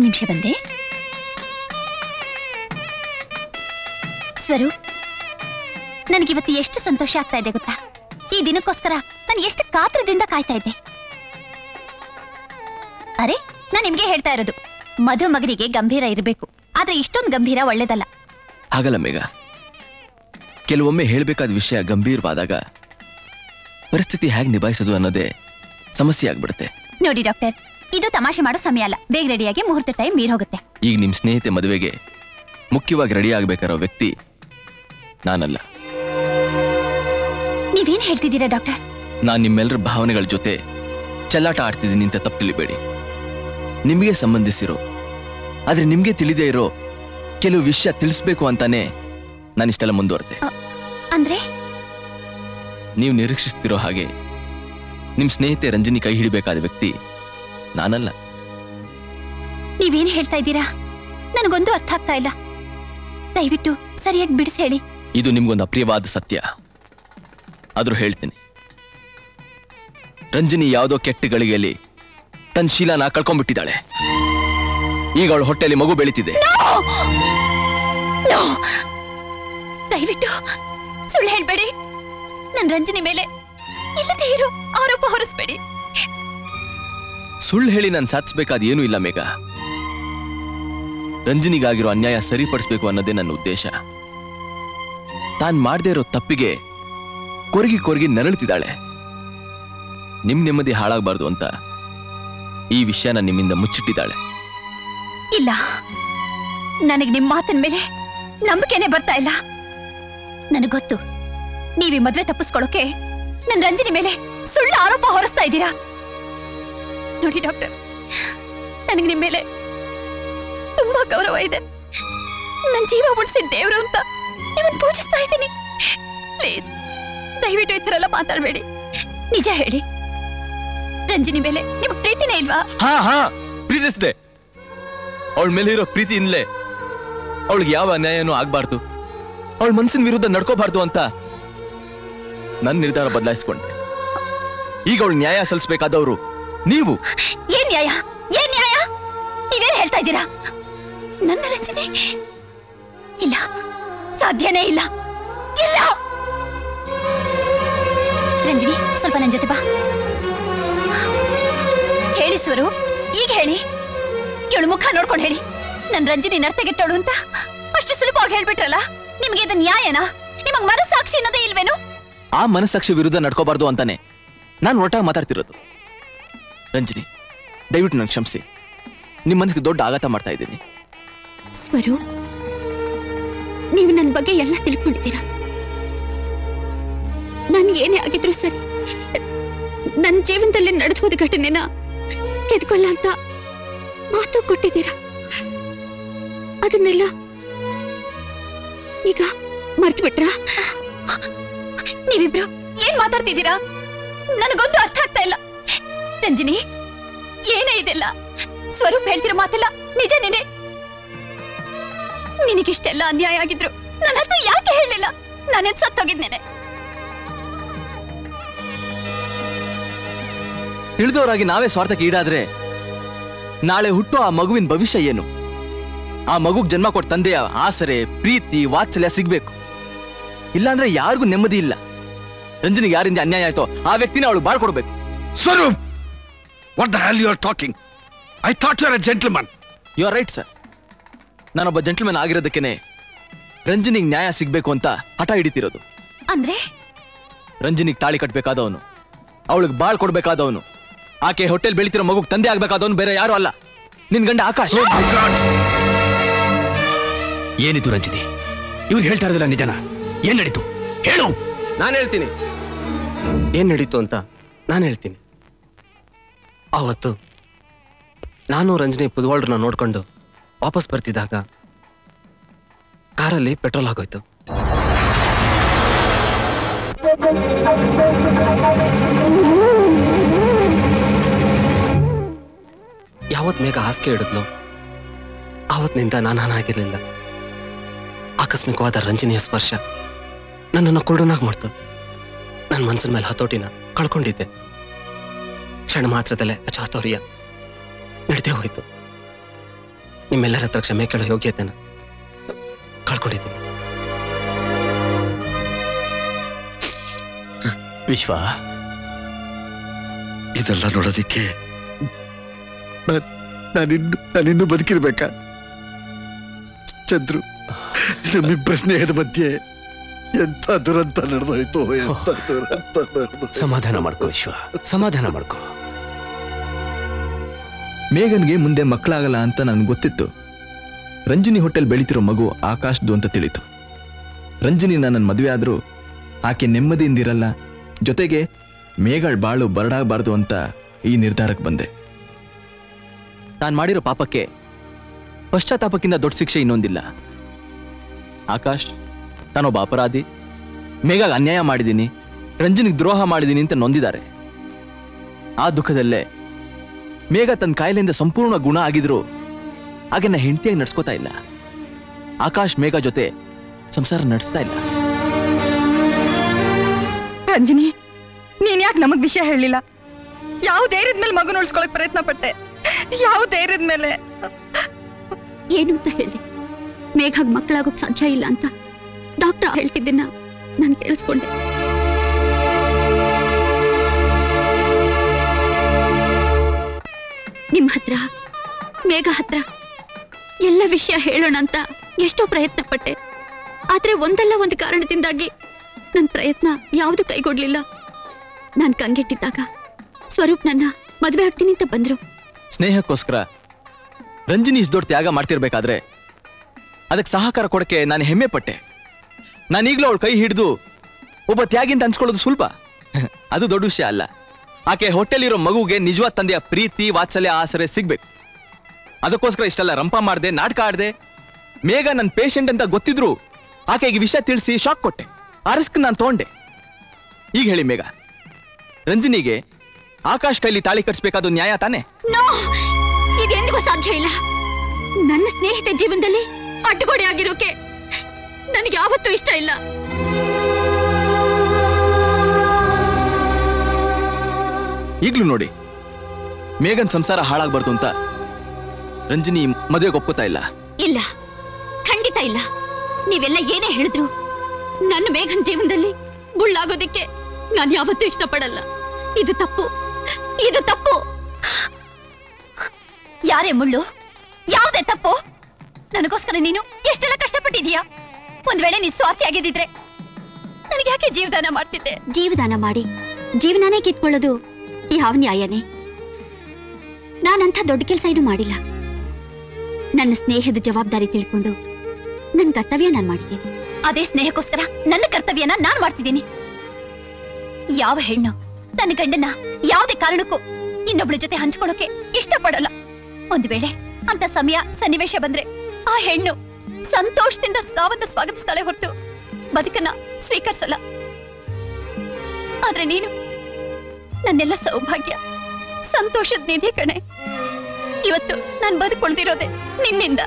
ಒಂದು ನಿಮಿಷ ಬಂದೆ. ಸ್ವರೂ, ನನಗೆ ಇವತ್ತು ಎಷ್ಟು ಸಂತೋಷ ಆಗ್ತಾ ಇದೆ ಗೊತ್ತಾ? ಈ ದಿನಕ್ಕೋಸ್ಕರ ನಾನು ಎಷ್ಟು ಕಾತರದಿಂದ ಕಾಯ್ತಾ ಇದ್ದೆ. ಅರೆ, ನಾನು ನಿಮಗೆ ಹೇಳ್ತಾ ಇರೋದು, ಮಧುಮಗನಿಗೆ ಗಂಭೀರ ಇರಬೇಕು, ಆದ್ರೆ ಇಷ್ಟೊಂದು ಗಂಭೀರ ಒಳ್ಳೇದಲ್ಲ. ಹಾಗಲ್ಲ ಮೇಘ, ಕೆಲವೊಮ್ಮೆ ಹೇಳಬೇಕಾದ ವಿಷಯ ಗಂಭೀರವಾದಾಗ ಪರಿಸ್ಥಿತಿ ಹೇಗೆ ನಿಭಾಯಿಸೋದು ಅನ್ನೋದೇ ಸಮಸ್ಯೆ ಆಗ್ಬಿಡುತ್ತೆ. ನೋಡಿ ಡಾಕ್ಟರ್, ಇದು ತಮಾಷೆ ಮಾಡೋ ಸಮಯ ಅಲ್ಲ. ಬೇಗ ರೆಡಿಯಾಗಿ ಮುಹೂರ್ತ ಟೈಮ್ ಮೀರ್ ಹೋಗುತ್ತೆ. ಈಗ ನಿಮ್ಮ ಸ್ನೇಹಿತೆ ಮದುವೆಗೆ ಮುಖ್ಯವಾಗಿ ರೆಡಿ ಆಗ್ಬೇಕಾರೋ ವ್ಯಕ್ತಿ ನಾನಲ್ಲ. ನೀವೇನ್ ಹೇಳ್ತಿದ್ದೀರಾ ಡಾಕ್ಟರ್? ನಾನು ನಿಮ್ಮೆಲ್ಲರ ಭಾವನೆಗಳ ಜೊತೆ ಚೆಲ್ಲಾಟ ಆಡ್ತಿದ್ದೀನಿ ಅಂತ ತಪ್ಪು ತಿಳಿಬೇಡಿ. ನಿಮಗೆ ಸಂಬಂಧಿಸಿರೋ ಆದ್ರೆ ನಿಮ್ಗೆ ತಿಳಿದೇ ಇರೋ ಕೆಲವು ವಿಷಯ ತಿಳಿಸ್ಬೇಕು ಅಂತಾನೆ ನಾನು ಇಷ್ಟೆಲ್ಲ ಮುಂದುವರೆದೆ. ಅಂದ್ರೆ ನೀವು ನಿರೀಕ್ಷಿಸ್ತಿರೋ ಹಾಗೆ ನಿಮ್ಮ ಸ್ನೇಹಿತೆ ರಂಜಿನಿ ಕೈ ಹಿಡಿಬೇಕಾದ ವ್ಯಕ್ತಿ ನಾನಲ್ಲ. ನೀವೇನ್ ಹೇಳ್ತಾ ಇದ್ದೀರಾ? ನನಗೊಂದು ಅರ್ಥ ಆಗ್ತಾ ಇಲ್ಲ. ದಯವಿಟ್ಟು ಸರಿಯಾಗಿ ಬಿಡಿಸಿ ಹೇಳಿ. ಇದು ನಿಮ್ಗೊಂದು ಅಪ್ರಿಯವಾದ ಸತ್ಯ, ಆದ್ರೂ ಹೇಳ್ತೀನಿ. ರಂಜಿನಿ ಯಾವುದೋ ಕೆಟ್ಟ ಗಳಿಗೆಯಲ್ಲಿ ತನ್ನ ಶೀಲನ ಕಳ್ಕೊಂಡ್ಬಿಟ್ಟಿದ್ದಾಳೆ. ಈಗ ಅವಳ ಹೊಟ್ಟೆಯಲ್ಲಿ ಮಗು ಬೆಳೀತಿದೆ. ದಯವಿಟ್ಟು ಸುಳ್ಳು ಹೇಳ್ಬೇಡಿ. ನನ್ನ ರಂಜಿನಿ ಮೇಲೆ ಇಲ್ಲದೇ ಇರೋ ಆರೋಪ ಹೊರಿಸಬೇಡಿ. ಸುಳ್ಳು ಹೇಳಿ ನಾನು ಸಾಧಿಸಬೇಕಾದ ಏನೂ ಇಲ್ಲ ಮೇಘ. ರಂಜಿನಿಗಾಗಿರೋ ಅನ್ಯಾಯ ಸರಿಪಡಿಸಬೇಕು ಅನ್ನೋದೇ ನನ್ನ ಉದ್ದೇಶ. ತಾನು ಮಾಡದೇ ಇರೋ ತಪ್ಪಿಗೆ ಕೊರಗಿ ಕೊರಗಿ ನರಳುತ್ತಿದ್ದಾಳೆ. ನೆಮ್ಮದಿ ಹಾಳಾಗಬಾರ್ದು ಅಂತ ಈ ವಿಷಯನ ನಿಮ್ಮಿಂದ ಮುಚ್ಚಿಟ್ಟಿದ್ದಾಳೆ. ಇಲ್ಲ, ನನಗೆ ನಿಮ್ಮ ಮಾತಿನ ಮೇಲೆ ನಂಬಿಕೆನೆ ಬರ್ತಾ ಇಲ್ಲ. ನನಗೆ ಗೊತ್ತು, ನೀವು ಈ ಮದುವೆ ತಪ್ಪಿಸ್ಕೊಳ್ಳೋಕೆ ನನ್ನ ರಂಜಿನಿ ಮೇಲೆ ಸುಳ್ಳು ಆರೋಪ ಹೊರಿಸ್ತಾ ಇದ್ದೀರಾ. ನೋಡಿ ಡಾಕ್ಟರ್, ನನಗೆ ನಿಮ್ಮ ಮೇಲೆ ತುಂಬಾ ಗೌರವ ಇದೆ. ನನ್ನ ಜೀವ ಉಳಿಸಿದ ದೇವರು ಅಂತ ನಿಮ್ಮನ್ನು ಪೂಜಿಸ್ತಾ ಇದ್ದೀನಿ. ಪ್ಲೀಸ್ ದಯವಿಟ್ಟು ಈ ಥರ ಎಲ್ಲ ಮಾತಾಡಬೇಡಿ. ನಿಜ ಹೇಳಿ, ರಂಜಿನಿ ಮೇಲೆ ನಿಮ್ಮ ಪ್ರೀತಿನೇ ಇಲ್ವಾ? ಹಾ ಹಾ, ಪ್ರೀತಿಸಿದೆ. ಅವಳ ಮೇಲೆ ಇರೋ ಪ್ರೀತಿ ಇನ್ಲೇ ಅವಳಿಗೆ ಯಾವ ಅನ್ಯಾಯನೂ ಆಗ್ಬಾರ್ದು, ಅವಳ ಮನಸ್ಸಿನ ವಿರುದ್ಧ ನಡ್ಕೋಬಾರ್ದು ಅಂತ ನನ್ನ ನಿರ್ಧಾರ ಬದಲಾಯಿಸ್ಕೊಂಡೆ. ಈಗ ಅವಳು ನ್ಯಾಯ ಸಲ್ಲಿಸಬೇಕಾದವರು ನೀವು. ಏನ್ ನ್ಯಾಯ? ಏನ್ ನ್ಯಾಯ ನೀವೇನ್ ಹೇಳ್ತಾ ಇದ್ದೀರಾ? ನನ್ನ ರಂಜನೆ ಇಲ್ಲ, ಸಾಧ್ಯನೇ ಇಲ್ಲ. ಇಲ್ಲ ರಂಜನಿ, ಸ್ವಲ್ಪ ನನ್ನ ಜೊತೆ ಬಾ. ಹೇಳಿ ಸ್ವರೂ, ಈಗ ಹೇಳಿ. ಇವಳು ಮುಖ ನೋಡ್ಕೊಂಡು ಹೇಳಿ, ನನ್ನ ರಂಜನಿ ನರ್ತಗೆಟ್ಟವಳು ಅಂತ ಅಷ್ಟು ಸುಲಭವಾಗಿ ಹೇಳ್ಬಿಟ್ರಲ್ಲ. ನಿಮ್ಗೆ ಇದು ನ್ಯಾಯನಾ? ನಿಮಗ್ ಮನಸ್ಸಾಕ್ಷಿ ಅನ್ನೋದೇ ಇಲ್ವೇನು? ಆ ಮನಸ್ಸಾಕ್ಷಿ ವಿರುದ್ಧ ನಡ್ಕೋಬಾರ್ದು ಅಂತಾನೆ ನಾನು ಒಟ್ಟಾಗಿ ಮಾತಾಡ್ತಿರೋದು. ರಂಜಿನಿ, ದಯವಿಟ್ಟು ನಾನು ಕ್ಷಮಿಸಿ. ನಿಮ್ಮ ಮನಸ್ಸಿಗೆ ದೊಡ್ಡ ಆಘಾತ ಮಾಡ್ತಾ ಇದ್ದೀನಿ. ಸ್ವರೂ, ನೀವು ನನ್ನ ಬಗ್ಗೆ ಎಲ್ಲ ತಿಳ್ಕೊಂಡಿದ್ದೀರಾ. ನನ್ಗೇನೇ ಆಗಿದ್ರು ಸರಿ, ನನ್ನ ಜೀವನದಲ್ಲಿ ನಡೆದು ಹೋದ ಘಟನೆನ ಕೆದ್ಕೊಳ್ಳ ಅಂತ ಮಾತು ಕೊಟ್ಟಿದ್ದೀರಾ. ಅದನ್ನೆಲ್ಲ ಈಗ ಮರ್ತು ಬಿಟ್ರ? ನೀವಿಬ್ರು ಏನ್ ಮಾತಾಡ್ತಿದ್ದೀರಾ? ನನಗೊಂದು ಅರ್ಥ ಆಗ್ತಾ ಇಲ್ಲ. ರಂಜಿನಿ, ಏನೇ ಇದೆಲ್ಲ? ಸ್ವರೂಪ್ ಹೇಳ್ತಿರೋ ಮಾತೆಲ್ಲ ನಿಜನೇನೆ? ನಿನಗಿಷ್ಟೆಲ್ಲ ಅನ್ಯಾಯ ಆಗಿದ್ರು ನನ್ನ ಹತ್ರ ಯಾಕೆ ಹೇಳಲಿಲ್ಲ? ನಾನೇ ಸತ್ತೋಗಿದ್ನೇನೆ. ತಿಳಿದವರಾಗಿ ನಾವೇ ಸ್ವಾರ್ಥಕ್ಕೆ ಈಡಾದ್ರೆ ನಾಳೆ ಹುಟ್ಟೋ ಆ ಮಗುವಿನ ಭವಿಷ್ಯ ಏನು? ಆ ಮಗುಗೆ ಜನ್ಮ ಕೊಟ್ಟ ತಂದೆಯ ಆಸರೆ, ಪ್ರೀತಿ, ವಾತ್ಸಲ್ಯ ಸಿಗ್ಬೇಕು. ಇಲ್ಲಾಂದ್ರೆ ಯಾರಿಗೂ ನೆಮ್ಮದಿ ಇಲ್ಲ. ರಂಜನಿಗೆ ಯಾರಿಂದ ಅನ್ಯಾಯ ಆಯ್ತೋ ಆ ವ್ಯಕ್ತಿನ ಅವಳು ಬಾಳ್ಕೊಡ್ಬೇಕು. Swaroop, what the hell you are talking? I thought you are a gentleman. You are right sir. ನಾನೊಬ್ಬ ಜೆಂಟಲ್ಮನ್ ಆಗಿರೋದಕ್ಕೇನೆ ರಂಜನಿಗೆ ನ್ಯಾಯ ಸಿಗ್ಬೇಕು ಅಂತ ಹಠ ಹಿಡಿತಿರೋದು. ಅಂದ್ರೆ ರಂಜನಿಗೆ ತಾಳಿ ಕಟ್ಟಬೇಕಾದವನು, ಅವಳಿಗೆ ಬಾಳ್ ಕೊಡ್ಬೇಕಾದವನು, ಆಕೆ ಹೋಟೆಲ್ ಬೆಳೀತಿರೋ ಮಗುಗೆ ತಂದೆ ಆಗ್ಬೇಕಾದವನು ಬೇರೆ ಯಾರು ಅಲ್ಲ, ನಿನ್ ಗಂಡ ಆಕಾಶ್. ಏನಿದು ರಂಜಿನಿ, ಇವ್ರು ಹೇಳ್ತಾ ಇರೋದಿಲ್ಲ ನಿಜನ? ಏನ್ ನಡೀತು ಹೇಳು. ನಾನು ಹೇಳ್ತೀನಿ ಏನ್ ನಡೀತು ಅಂತ. ನಾನು ಹೇಳ್ತೀನಿ. ಆವತ್ತು ನಾನು ರಂಜನಿ ಪುದುವಾಳ್ರನ್ನ ನೋಡ್ಕೊಂಡು ವಾಪಸ್ ಬರ್ತಿದ್ದಾಗ ಕಾರಲ್ಲಿ ಪೆಟ್ರೋಲ್ ಆಗೋಯ್ತು. ಯಾವತ್ ಮೇಘ ಹಾಸಿಗೆ ಹಿಡಿದ್ಲು ಆವತ್ತಿನಿಂದ ನಾನು ಹಾನಾಗಿರ್ಲಿಲ್ಲ. ಆಕಸ್ಮಿಕವಾದ ರಂಜನಿಯ ಸ್ಪರ್ಶ ನನ್ನನ್ನು ಕುರುಡನಾಗಿ ಮಾಡ್ತು. ನನ್ನ ಮನಸ್ಸಿನ ಮೇಲೆ ಹತೋಟಿನ ಕಳ್ಕೊಂಡಿದ್ದೆ. ಕ್ಷಣ ಮಾತ್ರದಲ್ಲೇ ಅಚಾತುರ್ಯ ನಡೆದೇ ಹೋಯಿತು. ನಿಮ್ಮೆಲ್ಲರ ಹತ್ರ ಕ್ಷಮೆ ಕೇಳೋ ಯೋಗ್ಯತೆನ ಕಳ್ಕೊಂಡಿದ್ದೀನಿ. ವಿಶ್ವ, ಇದೆಲ್ಲ ನೋಡೋದಿಕ್ಕೆ ನಾನಿನ್ನು ಬದುಕಿರ್ಬೇಕಾ? ಚಂದ್ರು, ನಮ್ಮಿಬ್ಬರ ಸ್ನೇಹದ ಮಧ್ಯೆ ಎಂತ ದುರಂತ ನಡೆದೋಯ್ತು, ಎಂತ ದುರಂತ ನಡೆದೋಯ್ತು. ಸಮಾಧಾನ ಮಾಡ್ಕೋ ವಿಶ್ವ, ಸಮಾಧಾನ ಮಾಡ್ಕೋ. ಮೇಘನ್ಗೆ ಮುಂದೆ ಮಕ್ಕಳಾಗಲ್ಲ ಅಂತ ನನ್ಗೆ ಗೊತ್ತಿತ್ತು. ರಂಜಿನಿ ಹೋಟೆಲ್ ಬೆಳೀತಿರೋ ಮಗು ಆಕಾಶ್ದು ಅಂತ ತಿಳಿತು. ರಂಜಿನಿ ನನ್ನ ಮದುವೆ ಆದರೂ ಆಕೆ ನೆಮ್ಮದಿಯಿಂದಿರಲ್ಲ, ಜೊತೆಗೆ ಮೇಘಳ ಬಾಳು ಬರಡಾಗಬಾರ್ದು ಅಂತ ಈ ನಿರ್ಧಾರಕ್ಕೆ ಬಂದೆ. ನಾನು ಮಾಡಿರೋ ಪಾಪಕ್ಕೆ ಪಶ್ಚಾತ್ತಾಪಕ್ಕಿಂತ ದೊಡ್ಡ ಶಿಕ್ಷೆ ಇನ್ನೊಂದಿಲ್ಲ. ಆಕಾಶ್, ನಾನೊಬ್ಬ ಅಪರಾಧಿ, ಮೇಘಾಗ ಅನ್ಯಾಯ ಮಾಡಿದ್ದೀನಿ, ರಂಜನಿಗೆ ದ್ರೋಹ ಮಾಡಿದ್ದೀನಿ ಅಂತ ನೊಂದಿದ್ದಾರೆ. ಆ ದುಃಖದಲ್ಲೇ ಮೇಘ ತನ್ನ ಕಾಯಿಲೆಯಿಂದ ಸಂಪೂರ್ಣ ಗುಣ ಆಗಿದ್ರು ಹಾಗೆನ್ನ ಹೆಂಡತಿಯಾಗಿ ನಡ್ಸ್ಕೋತಾ ಇಲ್ಲ. ಆಕಾಶ್ ಮೇಘ ಜೊತೆ ಸಂಸಾರ ನಡೆಸ್ತಾ ಇಲ್ಲ. ರಂಜಿನಿ, ನೀನ್ ಯಾಕೆ ನಮಗ್ ವಿಷಯ ಹೇಳಿಲ್ಲ? ಯಾವ ಧೈರ್ಯದ ಮೇಲೆ ಮಗು ಉಳಿಸ್ಕೊಳಕ್ ಪ್ರಯತ್ನ ಪಟ್ಟೆ? ಯಾವ ಧೈರ್ಯದ ಮೇಲೆ? ಏನು ಅಂತ ಹೇಳಿ ಮೇಘಾಗ ಮಕ್ಕಳಾಗೋಕ್ ಸಾಧ್ಯ ಇಲ್ಲ ಅಂತ ಡಾಕ್ಟರ್ ಹೇಳ್ತಿದ್ದನ್ನ ನಾನು ಕೇಳಿಸ್ಕೊಂಡೆ. ನಿಮ್ಮ ಹತ್ರ, ಮೇಘ ಹತ್ರ ಎಲ್ಲ ವಿಷಯ ಹೇಳೋಣ ಅಂತ ಎಷ್ಟೋ ಪ್ರಯತ್ನ ಪಟ್ಟೆ. ಆದ್ರೆ ಒಂದಲ್ಲ ಒಂದು ಕಾರಣದಿಂದಾಗಿ ನನ್ನ ಪ್ರಯತ್ನ ಯಾವುದು ಕೈಗೊಡ್ಲಿಲ್ಲ. ನಾನು ಕಂಗೆಟ್ಟಿದ್ದಾಗ ಸ್ವರೂಪ್ ನನ್ನ ಮದುವೆ ಆಗ್ತೀನಿ ಅಂತ ಬಂದ್ರು. ಸ್ನೇಹಕ್ಕೋಸ್ಕರ ರಂಜಿನಿ ಇಷ್ಟು ದೊಡ್ಡ ತ್ಯಾಗ ಮಾಡ್ತಿರ್ಬೇಕಾದ್ರೆ ಅದಕ್ಕೆ ಸಹಕಾರ ಕೊಡಕ್ಕೆ ನಾನು ಹೆಮ್ಮೆ ಪಟ್ಟೆ. ನಾನೀಗ್ಲೂ ಅವಳು ಕೈ ಹಿಡಿದು ಒಬ್ಬ ತ್ಯಾಗಿಂತ ಅನ್ಸ್ಕೊಳ್ಳೋದು ಸ್ವಲ್ಪ, ಅದು ದೊಡ್ಡ ವಿಷಯ ಅಲ್ಲ. ಆಕೆ ಹೋಟೆಲಿರೋ ಮಗುಗೆ ನಿಜವಾದ ತಂದೆಯ ಪ್ರೀತಿ, ವಾತ್ಸಲ್ಯ, ಆಸರೆ ಸಿಗ್ಬೇಕು. ಅದಕ್ಕೋಸ್ಕರ ಇಷ್ಟೆಲ್ಲ ರಂಪ ಮಾಡಿದೆ, ನಾಟಕ ಆಡದೆ. ಮೇಘ ನನ್ನ ಪೇಷಂಟ್ ಅಂತ ಗೊತ್ತಿದ್ರು ಆಕೆಗೆ ವಿಷಯ ತಿಳಿಸಿ ಶಾಕ್ ಕೊಟ್ಟೆ. ಆ ರಿಸ್ಕ್ ನಾನು ತೊಗೊಂಡೆ. ಈಗ ಹೇಳಿ ಮೇಘ, ರಂಜಿನಿಗೆ ಆಕಾಶ್ ಕೈಲಿ ತಾಳಿ ಕಟ್ಸ್ಬೇಕಾದ ನ್ಯಾಯ ತಾನೆ? ಇದೆಂದಿಗೂ ಸಾಧ್ಯ ಇಲ್ಲ. ನನ್ನ ಸ್ನೇಹಿತೆ ಜೀವನದಲ್ಲಿ ಅಡ್ಡಗೋಡೆ ಆಗಿರೋಕೆ ನನಗೆ ಯಾವತ್ತೂ ಇಷ್ಟ ಇಲ್ಲ. ಈಗಲೂ ನೋಡಿ, ಮೇಘನ್ ಸಂಸಾರ ಹಾಳಾಗಬಾರ್ದು ಅಂತ ರಂಜಿನಿ ಮದುವೆಗೆ ಒಪ್ಪುತ್ತಾ ಇಲ್ಲ. ಇಲ್ಲ, ಖಂಡಿತ ಇಲ್ಲ. ನೀವೆಲ್ಲ ಏನೇ ಹೇಳಿದ್ರು ನನ್ನ ಮೇಘನ್ ಜೀವನದಲ್ಲಿ ಗುಳ್ಳಾಗೋದಿಕ್ಕೆ ನಾನು ಯಾವತ್ತೂ ಇಷ್ಟಪಡಲ್ಲ. ಇದು ತಪ್ಪು, ಇದು ತಪ್ಪು. ಯಾರೇ ಮುಳ್ಳು, ಯಾವುದೇ ತಪ್ಪು. ನನಗೋಸ್ಕರ ನೀನು ಎಷ್ಟೆಲ್ಲ ಕಷ್ಟಪಟ್ಟಿದೀಯಾ. ಒಂದ್ ವೇಳೆ ನೀನ್ ಸ್ವಾರ್ಥಿ ಆಗಿದ್ದಿದ್ರೆ ನನಗೆ ಯಾಕೆ ಜೀವದಾನ ಮಾಡ್ತಿದ್ದೆ? ಜೀವದಾನ ಮಾಡಿ ಜೀವನಾನೇ ಕಿತ್ಕೊಳ್ಳೋದು ಯಾವ ನ್ಯಾಯನೇ? ನಾನಂಥ ದೊಡ್ಡ ಕೆಲಸ ಏನು ಮಾಡಿಲ್ಲ. ನನ್ನ ಸ್ನೇಹದ ಜವಾಬ್ದಾರಿ ತಿಳ್ಕೊಂಡು ನನ್ನ ಕರ್ತವ್ಯ ನಾನು ಮಾಡ್ತೀನಿ. ಅದೇ ಸ್ನೇಹಕ್ಕೋಸ್ಕರ ನನ್ನ ಕರ್ತವ್ಯನ ನಾನು ಮಾಡ್ತಿದ್ದೀನಿ. ಯಾವ ಹೆಣ್ಣು ತನ್ನ ಗಂಡನ ಯಾವುದೇ ಕಾರಣಕ್ಕೂ ಇನ್ನೊಬ್ಳ ಜೊತೆ ಹಂಚ್ಕೊಳ್ಳೋಕೆ ಇಷ್ಟಪಡಲ್ಲ. ಒಂದು ವೇಳೆ ಅಂತ ಸಮಯ ಸನ್ನಿವೇಶ ಬಂದ್ರೆ ಆ ಹೆಣ್ಣು ಸಂತೋಷದಿಂದ ಸಾವನ್ನ ಸ್ವಾಗತಿಸ್ತಾಳೆ ಹೊರತು ಬದುಕನ್ನ ಸ್ವೀಕರಿಸಲ್ಲ. ಆದ್ರೆ ನೀನು ನನ್ನೆಲ್ಲ ಸೌಭಾಗ್ಯ, ಸಂತೋಷದ ನಿಧಿ ಕಣೆ. ಇವತ್ತು ನಾನು ಬದುಕೊಳ್ದಿರೋದೆ ನಿನ್ನಿಂದ.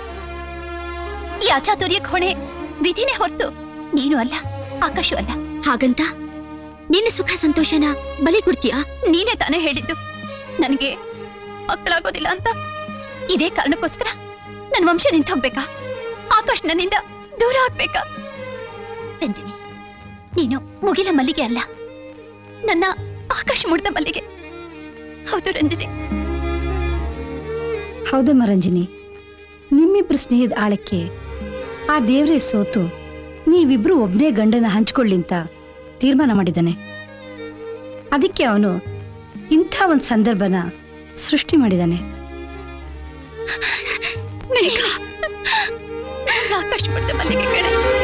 ಈ ಅಚಾತುರ್ಯ ಹೊಣೆ ವಿಧಿನೇ ಹೊರತು ನೀನು ಅಲ್ಲ, ಆಕಾಶವೂ ಅಲ್ಲ. ಹಾಗಂತ ನಿನ್ನ ಸುಖ ಸಂತೋಷನ ಬಲಿ ಕೊಡ್ತೀಯಾ? ನೀನೇ ತಾನೇ ಹೇಳಿದ್ದು ನನಗೆ ಮಕ್ಕಳಾಗೋದಿಲ್ಲ ಅಂತ. ಇದೇ ಕಾರಣಕ್ಕೋಸ್ಕರ ನನ್ನ ವಂಶ ನಿಂತ ಹೋಗ್ಬೇಕಾ? ಆಕಾಶ್ ನನ್ನಿಂದ ದೂರ ಆಗ್ಬೇಕಾ? ರಂಜಿನಿ, ನೀನು ಮುಗಿಲ ಮಲ್ಲಿಗೆ ಅಲ್ಲ, ನನ್ನ ಆಕಾಶ್ ಮುಡ್ದ ಮಲ್ಲಿಗೆ. ಹೌದು ರಂಜಿನಿ. ಹೌದಮ್ಮ ರಂಜಿನಿ, ನಿಮ್ಮಿಬ್ರು ಸ್ನೇಹದ ಆಳಕ್ಕೆ ಆ ದೇವ್ರೇ ಸೋತು ನೀವಿಬ್ರು ಒಬ್ನೇ ಗಂಡನ ಹಂಚ್ಕೊಳ್ಳಿಂತ ತೀರ್ಮಾನ ಮಾಡಿದ್ದಾನೆ. ಅದಕ್ಕೆ ಅವನು ಇಂಥ ಒಂದು ಸಂದರ್ಭನ ಸೃಷ್ಟಿ ಮಾಡಿದ್ದಾನೆ. ಆಕಾಶ್ ಪಡ್ದ ಮಲ್ಲಿಗೆ ಕಡೆ